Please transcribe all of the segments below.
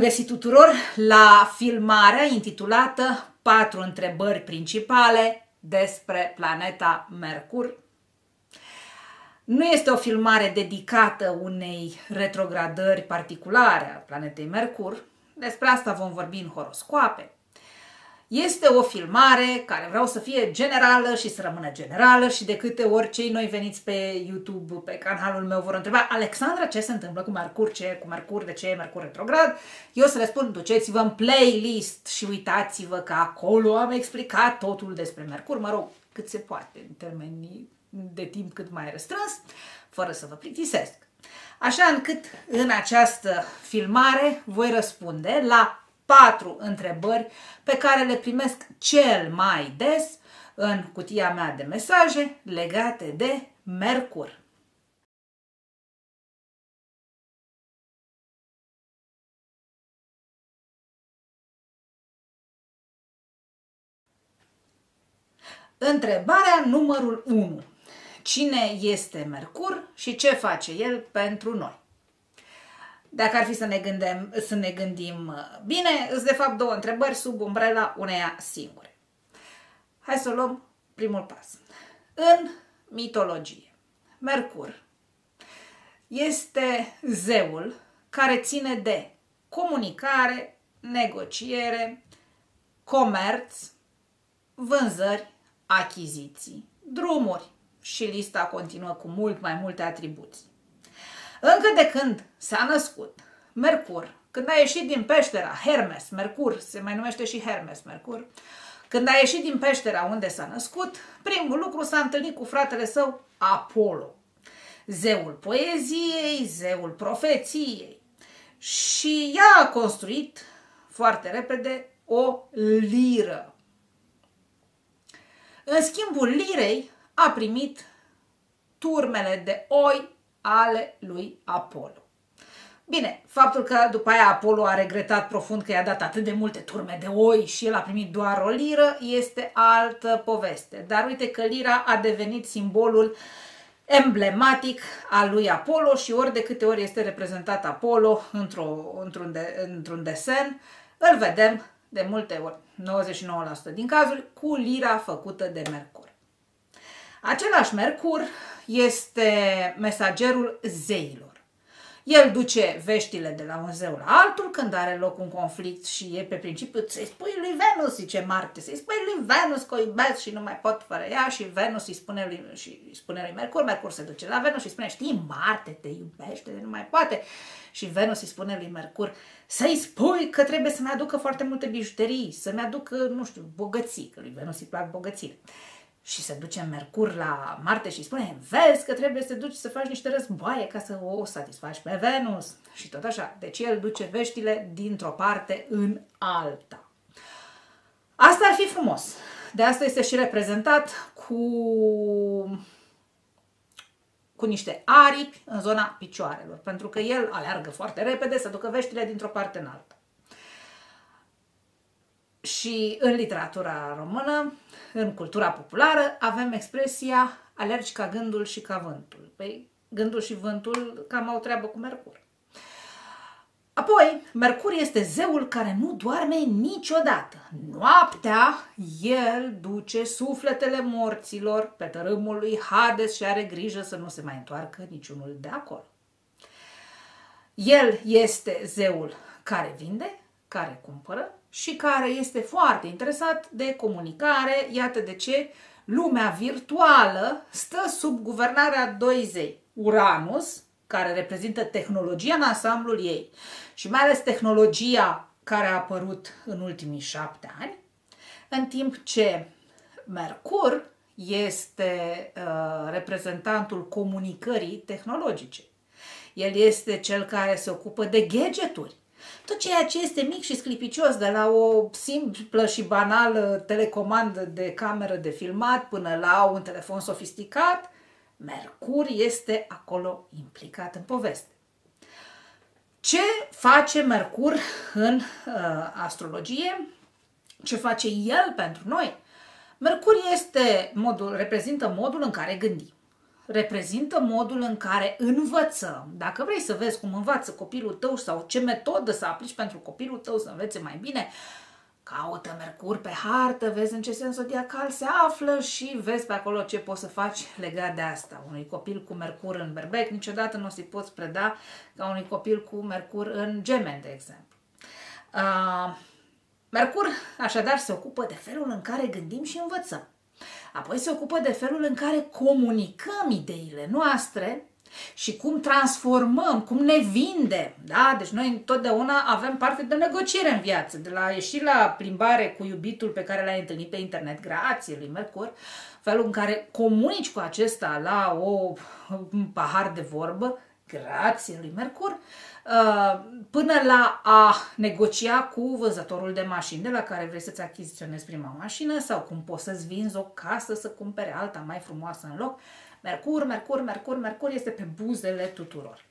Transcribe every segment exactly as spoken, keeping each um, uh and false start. găsit tuturor la filmarea intitulată patru întrebări principale despre planeta Mercur. Nu este o filmare dedicată unei retrogradări particulare a planetei Mercur, despre asta vom vorbi în horoscoape. Este o filmare care vreau să fie generală și să rămână generală și de câte ori cei noi veniți pe YouTube, pe canalul meu, vor întreba: Alexandra, ce se întâmplă cu Mercur? Ce cu Mercur? De ce e Mercur retrograd? Eu să le spun: duceți-vă în playlist și uitați-vă că acolo am explicat totul despre Mercur, mă rog, cât se poate, în termenii de timp cât mai restrâns, fără să vă plictisesc. Așa încât în această filmare voi răspunde la patru întrebări pe care le primesc cel mai des în cutia mea de mesaje legate de Mercur. Întrebarea numărul unu. Cine este Mercur și ce face el pentru noi? Dacă ar fi să ne, gândim, să ne gândim bine, sunt de fapt două întrebări sub umbrela uneia singure. Hai să luăm primul pas. În mitologie, Mercur este zeul care ține de comunicare, negociere, comerț, vânzări, achiziții, drumuri și lista continuă cu mult mai multe atribuții. Încă de când s-a născut Mercur, când a ieșit din peștera Hermes Mercur, se mai numește și Hermes Mercur, când a ieșit din peștera unde s-a născut, primul lucru s-a întâlnit cu fratele său Apollo, zeul poeziei, zeul profeției. Și ea a construit foarte repede o liră. În schimbul lirei a primit turmele de oi ale lui Apollo. Bine, faptul că după aia Apollo a regretat profund că i-a dat atât de multe turme de oi și el a primit doar o liră este altă poveste. Dar uite că lira a devenit simbolul emblematic al lui Apollo și ori de câte ori este reprezentat Apollo într-un într de, într desen, îl vedem de multe ori, nouăzeci și nouă la sută din cazuri, cu lira făcută de Mercur. Același Mercur este mesagerul zeilor. El duce veștile de la un zeu la altul când are loc un conflict și e pe principiu să-i spui lui Venus, zice Marte, să-i spui lui Venus că o iubesc și nu mai pot fără ea și Venus îi spune lui, și îi spune lui Mercur, Mercur se duce la Venus și îi spune: știi, Marte te iubește, nu mai poate. Și Venus îi spune lui Mercur să-i spui că trebuie să-mi aducă foarte multe bijuterii, să-mi aducă, nu știu, bogății, că lui Venus îi plac bogățile. Și se duce Mercur la Marte și îi spune: vezi că trebuie să te duci să faci niște războaie ca să o satisfaci pe Venus. Și tot așa. Deci el duce veștile dintr-o parte în alta. Asta ar fi frumos. De asta este și reprezentat cu, cu niște aripi în zona picioarelor. Pentru că el aleargă foarte repede să ducă veștile dintr-o parte în alta. Și în literatura română, în cultura populară, avem expresia alergi ca gândul și ca vântul. Păi, gândul și vântul cam au treabă cu Mercur. Apoi, Mercur este zeul care nu doarme niciodată. Noaptea, el duce sufletele morților pe tărâmul lui Hades și are grijă să nu se mai întoarcă niciunul de acolo. El este zeul care vinde, care cumpără și care este foarte interesat de comunicare. Iată de ce lumea virtuală stă sub guvernarea doi zei. Uranus, care reprezintă tehnologia în ansamblul ei și mai ales tehnologia care a apărut în ultimii șapte ani, în timp ce Mercur este uh, reprezentantul comunicării tehnologice. El este cel care se ocupă de gadgeturi. Tot ceea ce este mic și sclipicios, de la o simplă și banală telecomandă de cameră de filmat până la un telefon sofisticat, Mercur este acolo implicat în poveste. Ce face Mercur în uh, astrologie? Ce face el pentru noi? Mercur este modul, reprezintă modul în care gândim. reprezintă modul în care învățăm. Dacă vrei să vezi cum învață copilul tău sau ce metodă să aplici pentru copilul tău să învețe mai bine, caută Mercur pe hartă, vezi în ce sens zodiacal se află și vezi pe acolo ce poți să faci legat de asta. Unui copil cu Mercur în Berbec niciodată nu o să-i poți preda ca unui copil cu Mercur în Gemeni, de exemplu. Uh, Mercur, așadar, se ocupă de felul în care gândim și învățăm. Apoi se ocupă de felul în care comunicăm ideile noastre și cum transformăm, cum ne vindem. Da? Deci noi întotdeauna avem parte de negociere în viață, de la ieși la plimbare cu iubitul pe care l-ai întâlnit pe internet, grație lui Mercur, felul în care comunici cu acesta la o, un pahar de vorbă, grație lui Mercur, până la a negocia cu vânzătorul de mașini de la care vrei să-ți achiziționezi prima mașină sau cum poți să-ți vinzi o casă să cumpere alta mai frumoasă în loc. Mercur, Mercur, Mercur, Mercur este pe buzele tuturor.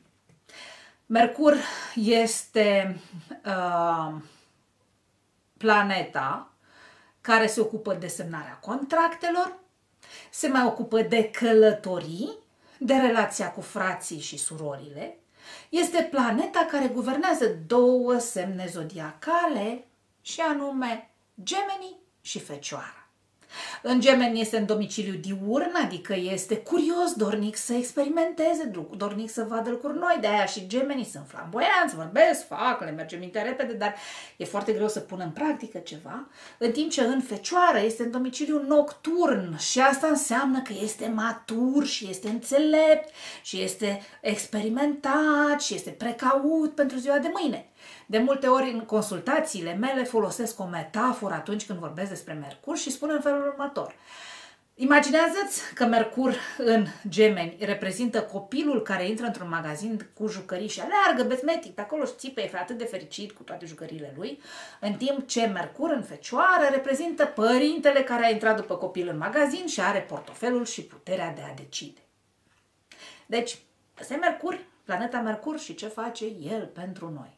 Mercur este uh, planeta care se ocupă de semnarea contractelor, se mai ocupă de călătorii, de relația cu frații și surorile. Este planeta care guvernează două semne zodiacale și anume Gemenii și Fecioara. În Gemeni este în domiciliu diurn, adică este curios, dornic să experimenteze, dornic să vadă lucruri noi, de aia și Gemenii sunt flamboianți, vorbesc, fac, le merge mintea repede, dar e foarte greu să pună în practică ceva, în timp ce în Fecioară este în domiciliu nocturn și asta înseamnă că este matur și este înțelept și este experimentat și este precaut pentru ziua de mâine. De multe ori în consultațiile mele folosesc o metaforă atunci când vorbesc despre Mercur și spun în felul următor. Imaginează-ți că Mercur în Gemeni reprezintă copilul care intră într-un magazin cu jucării și aleargă bezmetic pe acolo și țipă, e atât de fericit cu toate jucăriile lui, în timp ce Mercur în Fecioară reprezintă părintele care a intrat după copil în magazin și are portofelul și puterea de a decide. Deci, ăsta e Mercur, planeta Mercur și ce face el pentru noi.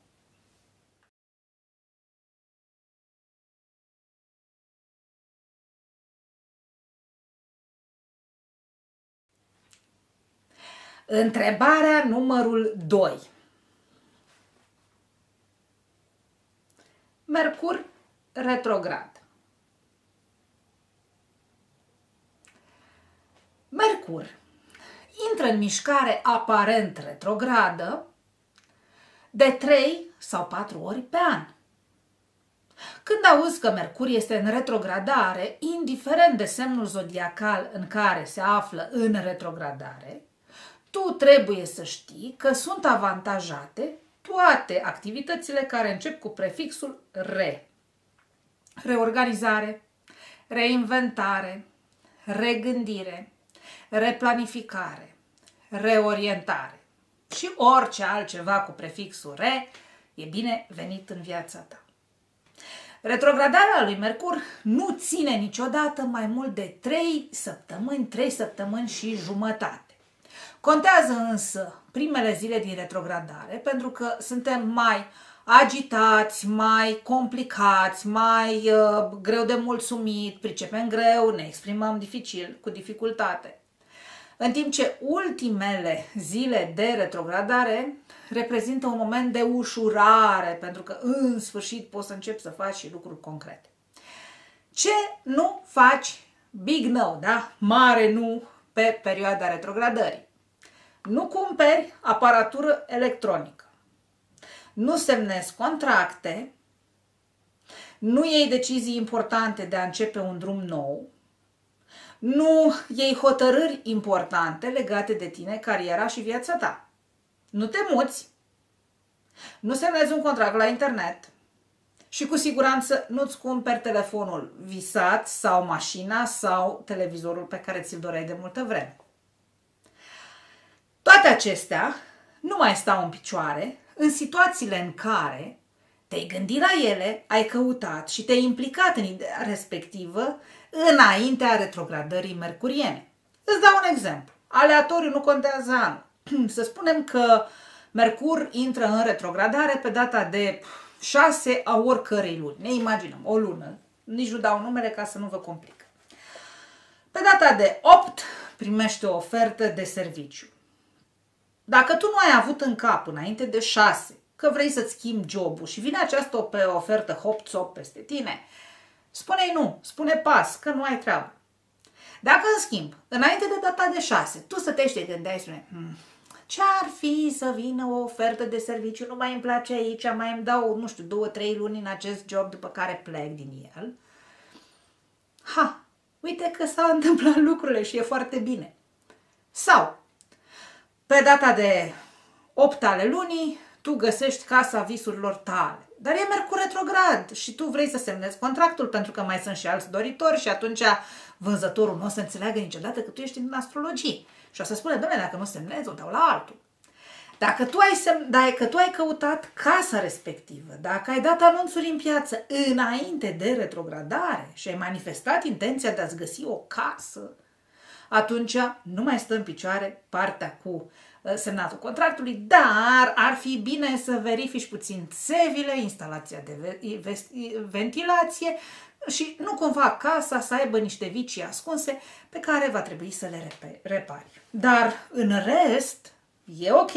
Întrebarea numărul doi. Mercur retrograd. Mercur intră în mișcare aparent retrogradă de trei sau patru ori pe an. Când auzi că Mercur este în retrogradare, indiferent de semnul zodiacal în care se află în retrogradare, tu trebuie să știi că sunt avantajate toate activitățile care încep cu prefixul re. Reorganizare, reinventare, regândire, replanificare, reorientare și orice altceva cu prefixul re e bine venit în viața ta. Retrogradarea lui Mercur nu ține niciodată mai mult de trei săptămâni, trei săptămâni și jumătate. Contează însă primele zile din retrogradare pentru că suntem mai agitați, mai complicați, mai uh, greu de mulțumit, pricepem greu, ne exprimăm dificil, cu dificultate. În timp ce ultimele zile de retrogradare reprezintă un moment de ușurare pentru că în sfârșit poți să începi să faci și lucruri concrete. Ce nu faci? Big no, da? Mare nu pe perioada retrogradării. Nu cumperi aparatură electronică, nu semnezi contracte, nu iei decizii importante de a începe un drum nou, nu iei hotărâri importante legate de tine, cariera și viața ta. Nu te muți, nu semnezi un contract la internet și cu siguranță nu-ți cumperi telefonul visat sau mașina sau televizorul pe care ți-l doreai de multă vreme. Toate acestea nu mai stau în picioare în situațiile în care te-ai gândit la ele, ai căutat și te-ai implicat în ideea respectivă înaintea retrogradării mercuriene. Îți dau un exemplu. Aleatoriu, nu contează anul. Să spunem că Mercur intră în retrogradare pe data de șase a oricărei luni. Ne imaginăm o lună, nici nu dau numele ca să nu vă complic. Pe data de opt primește o ofertă de serviciu. Dacă tu nu ai avut în cap înainte de șase că vrei să-ți schimbi jobul și vine această pe ofertă hop-țop peste tine, spune-i nu, spune pas, că nu ai treabă. Dacă, în schimb, înainte de data de șase, tu stătești și te gândeai, spune, hmm, ce-ar fi să vină o ofertă de serviciu, nu mai îmi place aici, mai îmi dau, nu știu, două, trei luni în acest job după care plec din el. Ha, uite că s-au întâmplat lucrurile și e foarte bine. Sau, pe data de opt ale lunii, tu găsești casa visurilor tale. Dar e Mercur retrograd și tu vrei să semnezi contractul pentru că mai sunt și alți doritori și atunci vânzătorul nu o să înțeleagă niciodată că tu ești în astrologie. Și o să spune, doamne, dacă nu semnezi, o dau la altul. Dacă tu ai, semn... dacă tu ai căutat casa respectivă, dacă ai dat anunțuri în piață înainte de retrogradare și ai manifestat intenția de a-ți găsi o casă, atunci nu mai stă în picioare partea cu semnatul contractului, dar ar fi bine să verifici puțin țevile, instalația de ventilație și nu cumva casa să aibă niște vicii ascunse pe care va trebui să le repari. Dar în rest e ok.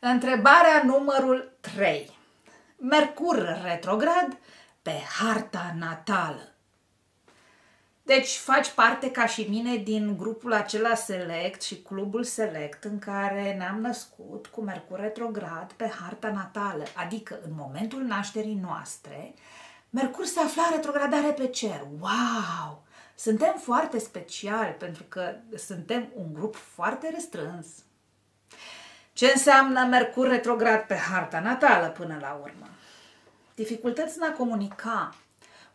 Întrebarea numărul trei. Mercur retrograd pe harta natală. Deci faci parte ca și mine din grupul acela select și clubul select în care ne-am născut cu Mercur retrograd pe harta natală, adică în momentul nașterii noastre, Mercur se afla în retrogradare pe cer. Wow! Suntem foarte speciali pentru că suntem un grup foarte restrâns. Ce înseamnă Mercur retrograd pe harta natală până la urmă? Dificultăți în a comunica,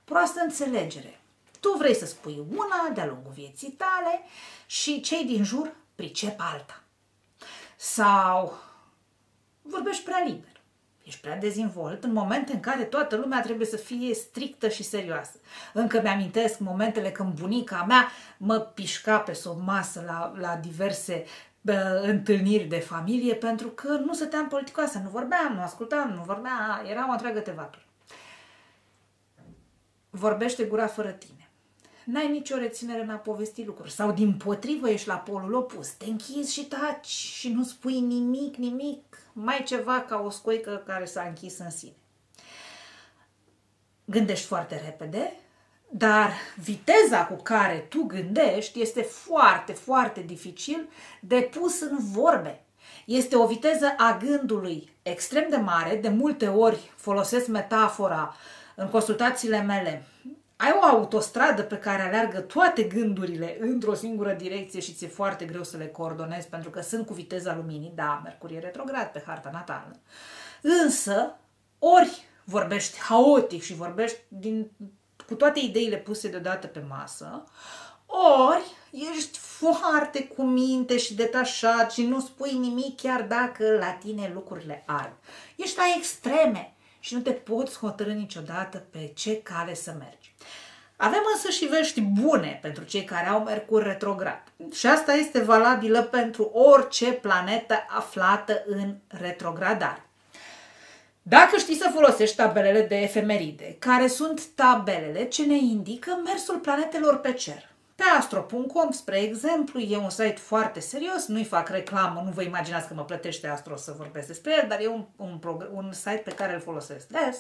proastă înțelegere. Tu vrei să spui una de-a lungul vieții tale și cei din jur pricep alta. Sau vorbești prea liber, ești prea dezvolt în momente în care toată lumea trebuie să fie strictă și serioasă. Încă mi-amintesc momentele când bunica mea mă pișca pe sub masă la, la diverse întâlniri de familie pentru că nu stăteam politicoasă, nu vorbeam, nu ascultam, nu vorbeam, era o întreagă tevatură. Vorbește gura fără tine. N-ai nicio reținere în a povesti lucruri sau dimpotrivă ești la polul opus, te închizi și taci și nu spui nimic, nimic, mai ceva ca o scoică care s-a închis în sine. Gândești foarte repede, dar viteza cu care tu gândești este foarte, foarte dificil de pus în vorbe. Este o viteză a gândului extrem de mare, de multe ori folosesc metafora în consultațiile mele. Ai o autostradă pe care aleargă toate gândurile într-o singură direcție și ți-e foarte greu să le coordonezi pentru că sunt cu viteza luminii, da, Mercur e retrograd pe harta natală. Însă, ori vorbești haotic și vorbești din... cu toate ideile puse deodată pe masă, ori ești foarte cu minte și detașat și nu spui nimic chiar dacă la tine lucrurile alb. Ești la extreme și nu te poți hotărî niciodată pe ce cale să mergi. Avem însă și vești bune pentru cei care au Mercur retrograd. Și asta este valabilă pentru orice planetă aflată în retrogradare. Dacă știi să folosești tabelele de efemeride, care sunt tabelele ce ne indică mersul planetelor pe cer. Pe astro punct com, spre exemplu, e un site foarte serios, nu-i fac reclamă, nu vă imaginați că mă plătește Astro să vorbesc despre el, dar e un, un, un site pe care îl folosesc des.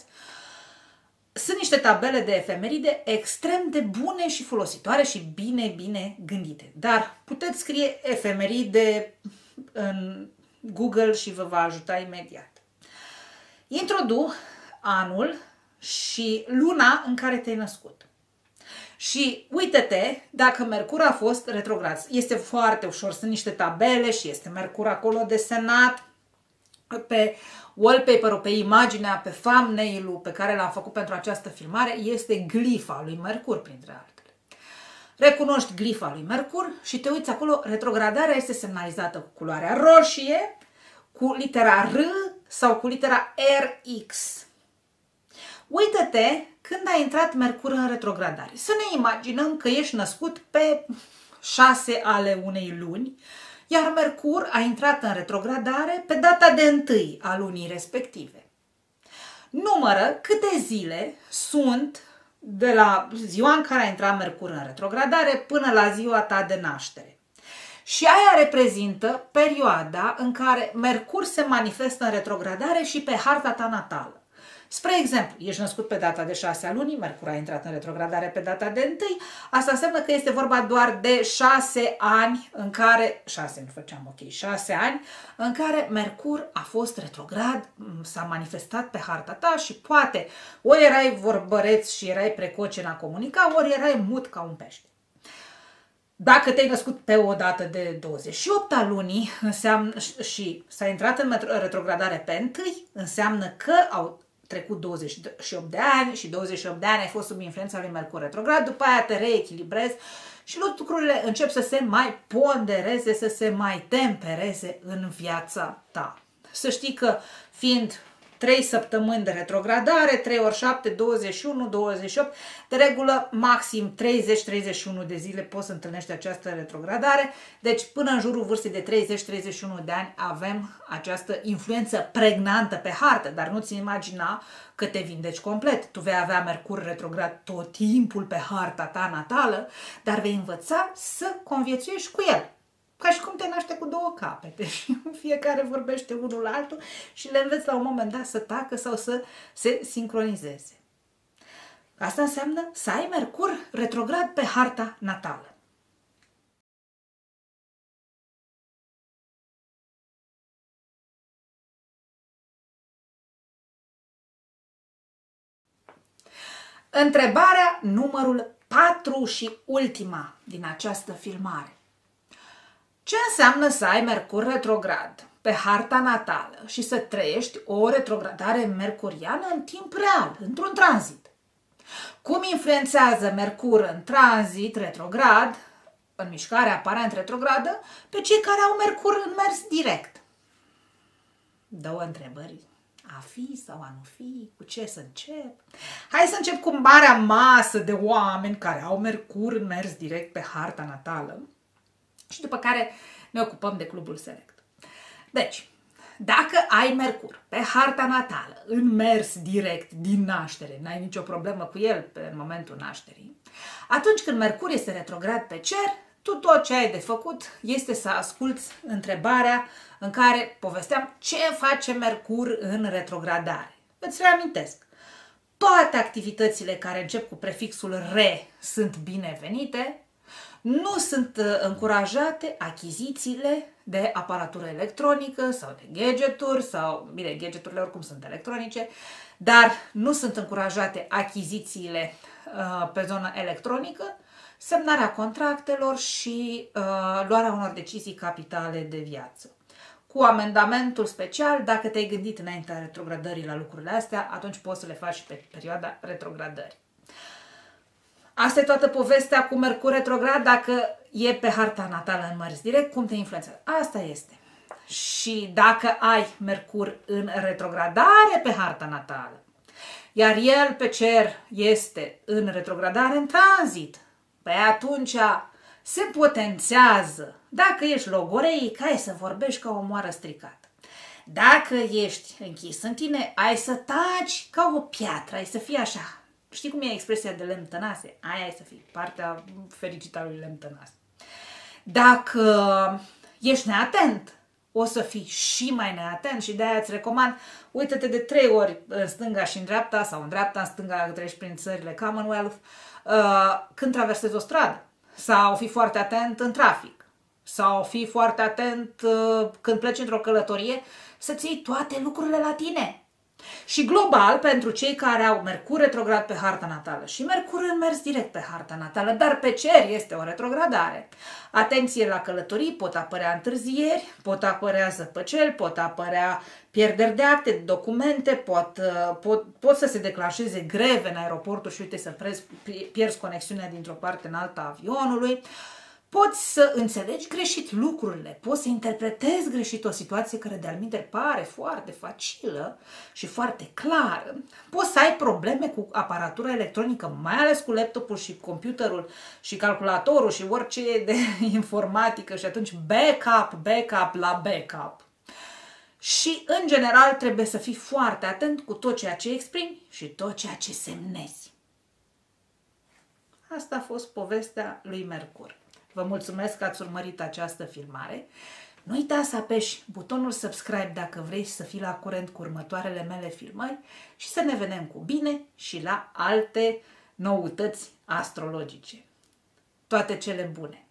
Sunt niște tabele de efemeride extrem de bune și folositoare și bine, bine gândite. Dar puteți scrie efemeride în Google și vă va ajuta imediat. Introdu anul și luna în care te-ai născut. Și uite-te dacă Mercur a fost retrograd. Este foarte ușor, sunt niște tabele și este Mercur acolo desenat pe wallpaper-ul, pe imaginea, pe thumbnail-ul pe care l-am făcut pentru această filmare, este glifa lui Mercur, printre altele. Recunoști glifa lui Mercur și te uiți acolo, retrogradarea este semnalizată cu culoarea roșie, cu litera R sau cu litera R X. Uită-te când a intrat Mercur în retrogradare. Să ne imaginăm că ești născut pe șase ale unei luni iar Mercur a intrat în retrogradare pe data de întâi a lunii respective. Numără câte zile sunt de la ziua în care a intrat Mercur în retrogradare până la ziua ta de naștere. Și aia reprezintă perioada în care Mercur se manifestă în retrogradare și pe harta ta natală. Spre exemplu, ești născut pe data de șase a lunii, Mercur a intrat în retrogradare pe data de întâi, asta înseamnă că este vorba doar de șase ani în care, șase nu făceam, ok, șase ani, în care Mercur a fost retrograd, s-a manifestat pe harta ta și poate ori erai vorbăreț și erai precoce în a comunica, ori erai mut ca un pește. Dacă te-ai născut pe o dată de douăzeci și opt a lunii înseamnă, și s-a intrat în retrogradare pe întâi, înseamnă că au trecut douăzeci și opt de ani și douăzeci și opt de ani ai fost sub influența lui Mercur retrograd, după aia te reechilibrezi și lucrurile încep să se mai pondereze, să se mai tempereze în viața ta. Să știi că fiind trei săptămâni de retrogradare, trei ori șapte, douăzeci și unu, douăzeci și opt, de regulă maxim treizeci treizeci și unu de zile poți să întâlnești această retrogradare, deci până în jurul vârstei de treizeci treizeci și unu de ani avem această influență pregnantă pe hartă, dar nu-ți imagina că te vindeci complet. Tu vei avea Mercur retrograd tot timpul pe harta ta natală, dar vei învăța să conviețuiești cu el. Ca și cum te naște cu două capete și fiecare vorbește unul la altul și le înveți la un moment dat să tacă sau să se sincronizeze. Asta înseamnă să ai Mercur retrograd pe harta natală. Întrebarea numărul patru și ultima din această filmare. Ce înseamnă să ai Mercur retrograd pe harta natală și să trăiești o retrogradare mercuriană în timp real, într-un tranzit? Cum influențează Mercur în tranzit retrograd, în mișcare aparent retrogradă, pe cei care au Mercur în mers direct? Două întrebări. A fi sau a nu fi? Cu ce să încep? Hai să încep cu marea masă de oameni care au Mercur în mers direct pe harta natală. Și după care ne ocupăm de clubul select. Deci, dacă ai Mercur pe harta natală, în mers direct din naștere, n-ai nicio problemă cu el în momentul nașterii, atunci când Mercur este retrograd pe cer, tu tot ce ai de făcut este să asculți întrebarea în care povesteam ce face Mercur în retrogradare. Îți reamintesc, toate activitățile care încep cu prefixul re sunt binevenite. Nu sunt încurajate achizițiile de aparatură electronică sau de gadgeturi sau, bine, gadgeturile oricum sunt electronice, dar nu sunt încurajate achizițiile uh, pe zona electronică, semnarea contractelor și uh, luarea unor decizii capitale de viață. Cu amendamentul special, dacă te-ai gândit înaintea retrogradării la lucrurile astea, atunci poți să le faci și pe perioada retrogradării. Asta e toată povestea cu Mercur retrograd, dacă e pe harta natală în mers direct, cum te influențează. Asta este. Și dacă ai Mercur în retrogradare pe harta natală, iar el pe cer este în retrogradare în tranzit, păi atunci se potențează. Dacă ești logoreic, ai să vorbești ca o moară stricată. Dacă ești închis în tine, ai să taci ca o piatră, ai să fii așa. Știi cum e expresia de lemn tănase? Aia e să fii partea fericită a lui lemn tănase. Dacă ești neatent, o să fii și mai neatent și de-aia îți recomand, uită-te de trei ori în stânga și în dreapta sau în dreapta, în stânga dacă treci prin țările Commonwealth, când traversezi o stradă sau fii foarte atent în trafic sau fii foarte atent când pleci într-o călătorie să ții toate lucrurile la tine. Și global, pentru cei care au Mercur retrograd pe harta natală și Mercur în mers direct pe harta natală, dar pe cer este o retrogradare. Atenție la călătorii, pot apărea întârzieri, pot apărea zăpăceli, pot apărea pierderi de acte, documente, pot, pot, pot să se declanșeze greve în aeroportul și uite să pierzi conexiunea dintr-o parte în alta avionului. poți să înțelegi greșit lucrurile, poți să interpretezi greșit o situație care de-al minte pare foarte facilă și foarte clară, poți să ai probleme cu aparatura electronică, mai ales cu laptopul și computerul și calculatorul și orice e de informatică și atunci backup, backup la backup. Și, în general, trebuie să fii foarte atent cu tot ceea ce exprimi și tot ceea ce semnezi. Asta a fost povestea lui Mercur. Vă mulțumesc că ați urmărit această filmare. Nu uita să apeși butonul subscribe dacă vrei să fii la curent cu următoarele mele filmări și să ne vedem cu bine și la alte noutăți astrologice. Toate cele bune!